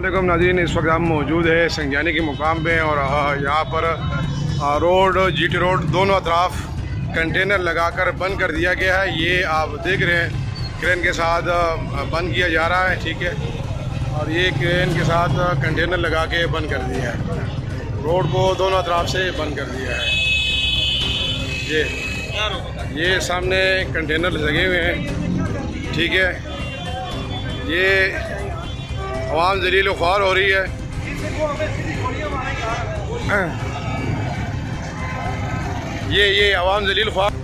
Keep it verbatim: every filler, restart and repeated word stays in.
अस्सलामुअलैकुम नाज़रीन, इस वक्त हम मौजूद है संज्ञानी के मुकाम पे और यहाँ पर रोड जीटी रोड दोनों अतराफ कंटेनर लगाकर बंद कर दिया गया है। ये आप देख रहे हैं क्रेन के साथ बंद किया जा रहा है, ठीक है। और ये क्रेन के साथ कंटेनर लगा के बंद कर दिया है, रोड को दोनों अतराफ से बंद कर दिया है। ये ये सामने कंटेनर लगे हुए हैं, ठीक है। ये आवाम जलील व ख्वार हो रही है। ये ये आवाम जलील ख्वार